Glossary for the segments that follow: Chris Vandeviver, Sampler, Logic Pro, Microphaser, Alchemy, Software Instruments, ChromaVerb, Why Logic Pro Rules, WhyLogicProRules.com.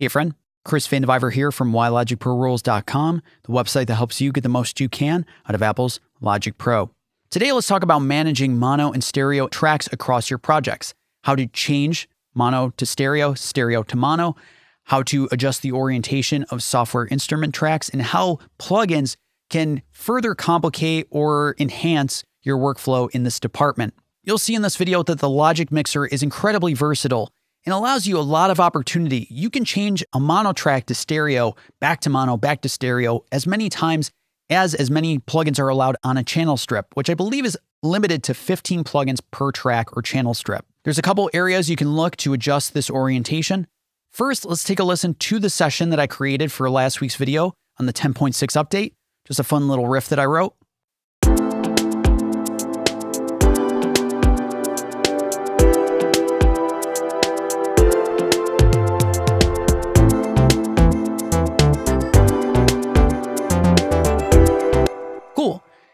Hey friend, Chris Vandeviver here from WhyLogicProRules.com, the website that helps you get the most you can out of Apple's Logic Pro. Today, let's talk about managing mono and stereo tracks across your projects, how to change mono to stereo, stereo to mono, how to adjust the orientation of software instrument tracks, and how plugins can further complicate or enhance your workflow in this department. You'll see in this video that the Logic Mixer is incredibly versatile and allows you a lot of opportunity. You can change a mono track to stereo, back to mono, back to stereo, as many times as many plugins are allowed on a channel strip, which I believe is limited to 15 plugins per track or channel strip. There's a couple areas you can look to adjust this orientation. First, let's take a listen to the session that I created for last week's video on the 10.6 update. Just a fun little riff that I wrote.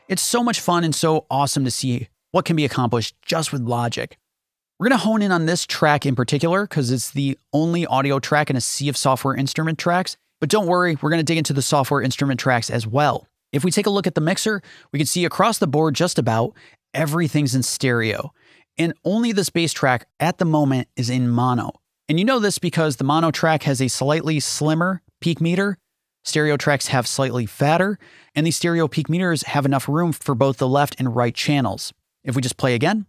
It's so much fun and so awesome to see what can be accomplished just with Logic. We're going to hone in on this track in particular because it's the only audio track in a sea of software instrument tracks. But don't worry, we're going to dig into the software instrument tracks as well. If we take a look at the mixer, we can see across the board just about everything's in stereo. And only this bass track at the moment is in mono. And you know this because the mono track has a slightly slimmer peak meter. Stereo tracks have slightly fatter, and the stereo peak meters have enough room for both the left and right channels. If we just play again,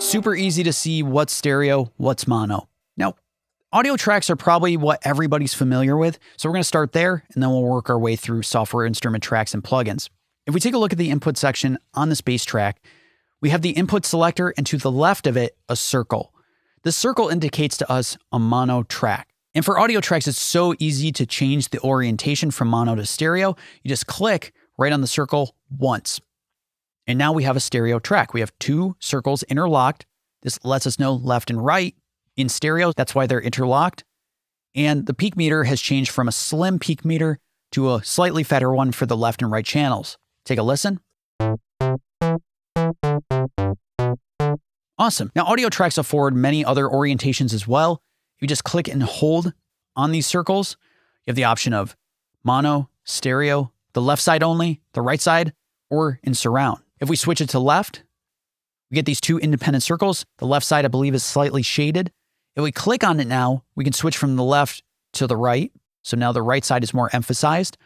super easy to see what's stereo, what's mono. Now, audio tracks are probably what everybody's familiar with, so we're going to start there, and then we'll work our way through software instrument tracks and plugins. If we take a look at the input section on this bass track, we have the input selector, and to the left of it, a circle. The circle indicates to us a mono track. And for audio tracks, it's so easy to change the orientation from mono to stereo. You just click right on the circle once. And now we have a stereo track. We have two circles interlocked. This lets us know left and right in stereo. That's why they're interlocked. And the peak meter has changed from a slim peak meter to a slightly fatter one for the left and right channels. Take a listen. Awesome. Now, audio tracks afford many other orientations as well. You just click and hold on these circles. You have the option of mono, stereo, the left side only, the right side, or in surround. If we switch it to left, we get these two independent circles. The left side, I believe, is slightly shaded. If we click on it now, we can switch from the left to the right. So now the right side is more emphasized.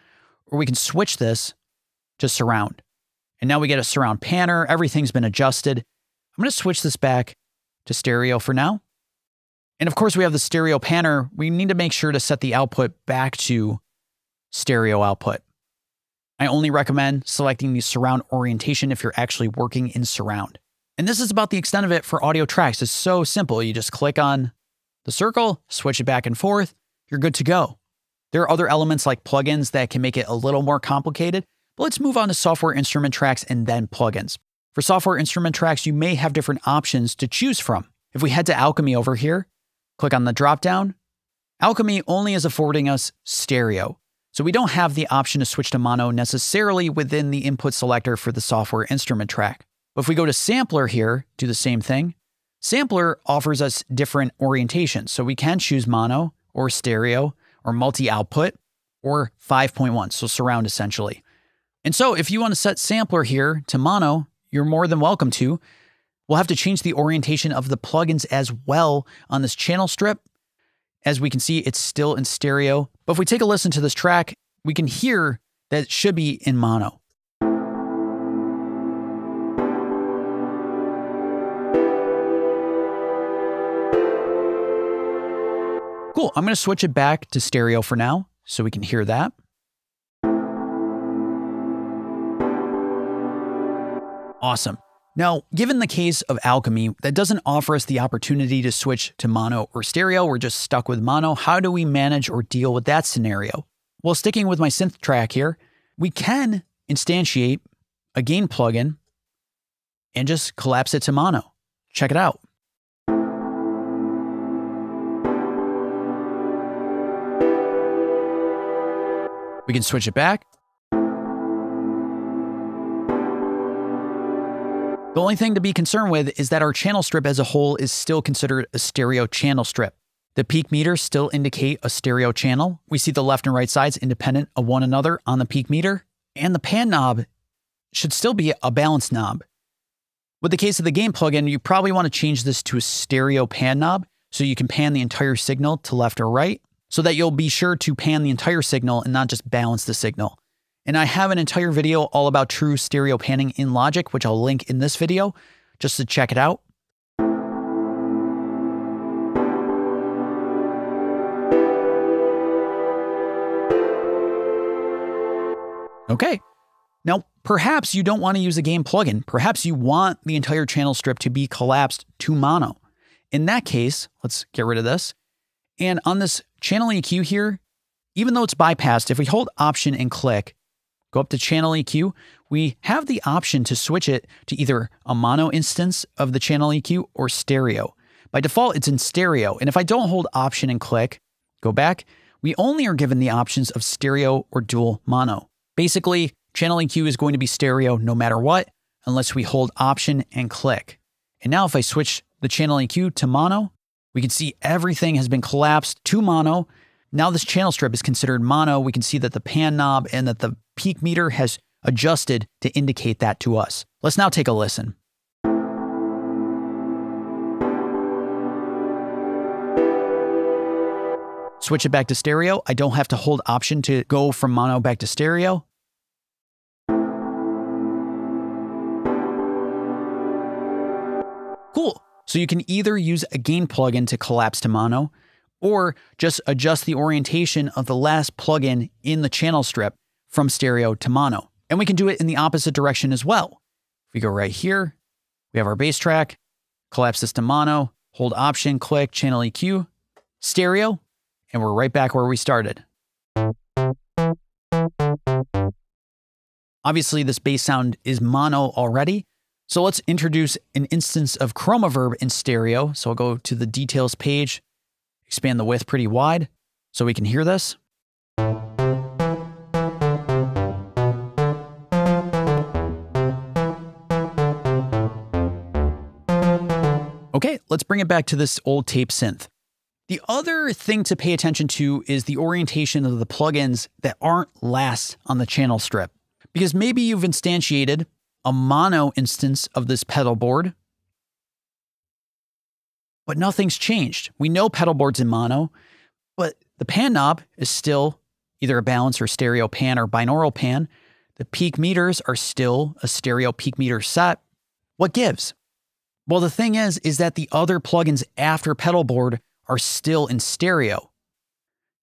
Or we can switch this to surround. And now we get a surround panner. Everything's been adjusted. I'm going to switch this back to stereo for now. And of course, we have the stereo panner. We need to make sure to set the output back to stereo output. I only recommend selecting the surround orientation if you're actually working in surround. And this is about the extent of it for audio tracks. It's so simple. You just click on the circle, switch it back and forth. You're good to go. There are other elements like plugins that can make it a little more complicated, but let's move on to software instrument tracks and then plugins. For software instrument tracks, you may have different options to choose from. If we head to Alchemy over here, click on the dropdown, Alchemy only is affording us stereo. So we don't have the option to switch to mono necessarily within the input selector for the software instrument track. But if we go to Sampler here, do the same thing. Sampler offers us different orientations. So we can choose mono or stereo or multi-output or 5.1, so surround essentially. And so if you want to set Sampler here to mono, you're more than welcome to. We'll have to change the orientation of the plugins as well on this channel strip. As we can see, it's still in stereo. But if we take a listen to this track, we can hear that it should be in mono. Cool, I'm gonna switch it back to stereo for now so we can hear that. Awesome. Now, given the case of Alchemy, that doesn't offer us the opportunity to switch to mono or stereo. We're just stuck with mono. How do we manage or deal with that scenario? Well, sticking with my synth track here, we can instantiate a gain plugin and just collapse it to mono. Check it out. We can switch it back. The only thing to be concerned with is that our channel strip as a whole is still considered a stereo channel strip. The peak meters still indicate a stereo channel. We see the left and right sides independent of one another on the peak meter, and the pan knob should still be a balance knob. With the case of the gain plugin, you probably want to change this to a stereo pan knob so you can pan the entire signal to left or right, so that you'll be sure to pan the entire signal and not just balance the signal. And I have an entire video all about true stereo panning in Logic, which I'll link in this video just to check it out. Okay. Now, perhaps you don't want to use a gain plugin. Perhaps you want the entire channel strip to be collapsed to mono. In that case, let's get rid of this. And on this channel EQ here, even though it's bypassed, if we hold Option and click, go up to channel EQ, we have the option to switch it to either a mono instance of the channel EQ or stereo. By default, it's in stereo. And if I don't hold Option and click, go back, we only are given the options of stereo or dual mono. Basically, channel EQ is going to be stereo no matter what, unless we hold Option and click. And now if I switch the channel EQ to mono, we can see everything has been collapsed to mono. Now this channel strip is considered mono. We can see that the pan knob and that the peak meter has adjusted to indicate that to us. Let's now take a listen. Switch it back to stereo. I don't have to hold Option to go from mono back to stereo. Cool. So you can either use a gain plugin to collapse to mono, or just adjust the orientation of the last plugin in the channel strip from stereo to mono. And we can do it in the opposite direction as well. If we go right here, we have our bass track, collapse this to mono, hold Option, click, channel EQ, stereo, and we're right back where we started. Obviously this bass sound is mono already, so let's introduce an instance of ChromaVerb in stereo. So I'll go to the details page, expand the width pretty wide so we can hear this. Okay, let's bring it back to this old tape synth. The other thing to pay attention to is the orientation of the plugins that aren't last on the channel strip, because maybe you've instantiated a mono instance of this pedal board, but nothing's changed. We know pedal board's in mono, but the pan knob is still either a balance or stereo pan or binaural pan. The peak meters are still a stereo peak meter set. What gives? Well, the thing is that the other plugins after pedal board are still in stereo.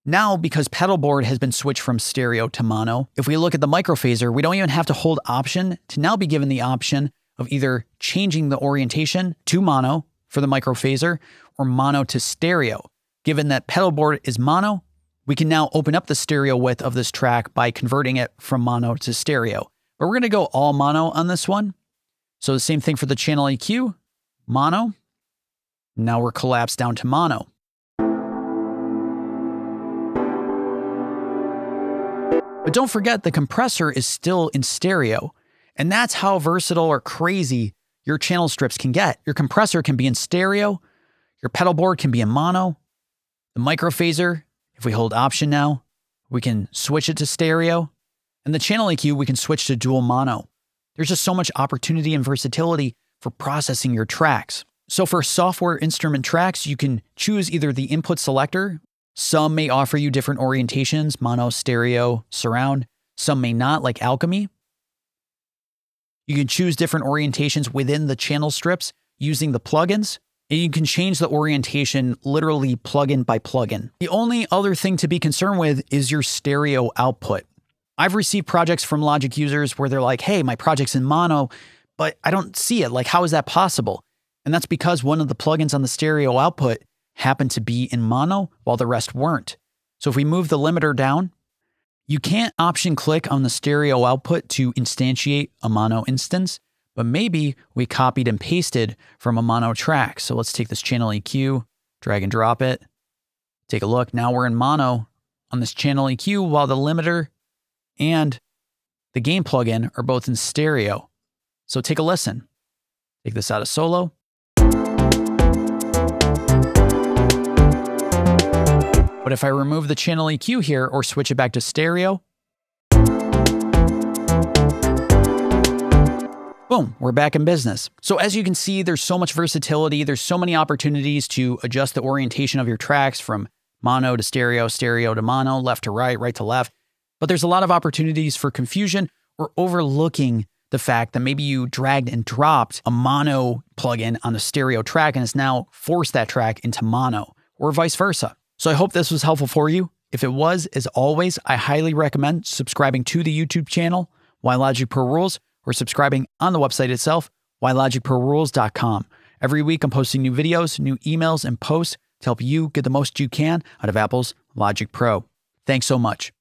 Now, because pedal board has been switched from stereo to mono, if we look at the microphaser, we don't even have to hold Option to now be given the option of either changing the orientation to mono for the microphaser or mono to stereo. Given that pedal board is mono, we can now open up the stereo width of this track by converting it from mono to stereo. But we're going to go all mono on this one. So the same thing for the channel EQ, mono. Now we're collapsed down to mono. But don't forget, the compressor is still in stereo, and that's how versatile or crazy your channel strips can get. Your compressor can be in stereo, your pedal board can be in mono, the microphaser, if we hold Option now, we can switch it to stereo, and the channel EQ, we can switch to dual mono. There's just so much opportunity and versatility for processing your tracks. So for software instrument tracks, you can choose either the input selector. Some may offer you different orientations, mono, stereo, surround. Some may not, like Alchemy. You can choose different orientations within the channel strips using the plugins, and you can change the orientation literally plugin by plugin. The only other thing to be concerned with is your stereo output. I've received projects from Logic users where they're like, hey, my project's in mono, but I don't see it. Like, how is that possible? And that's because one of the plugins on the stereo output happened to be in mono while the rest weren't. So if we move the limiter down, you can't Option click on the stereo output to instantiate a mono instance, but maybe we copied and pasted from a mono track. So let's take this channel EQ, drag and drop it, take a look. Now we're in mono on this channel EQ while the limiter and the gain plugin are both in stereo. So take a listen. Take this out of solo. But if I remove the channel EQ here or switch it back to stereo, boom, we're back in business. So as you can see, there's so much versatility. There's so many opportunities to adjust the orientation of your tracks from mono to stereo, stereo to mono, left to right, right to left. But there's a lot of opportunities for confusion or overlooking the fact that maybe you dragged and dropped a mono plugin on the stereo track and it's now forced that track into mono or vice versa. So I hope this was helpful for you. If it was, as always, I highly recommend subscribing to the YouTube channel, WhyLogic Pro Rules, or subscribing on the website itself, WhyLogicProRules.com. Every week I'm posting new videos, new emails, and posts to help you get the most you can out of Apple's Logic Pro. Thanks so much.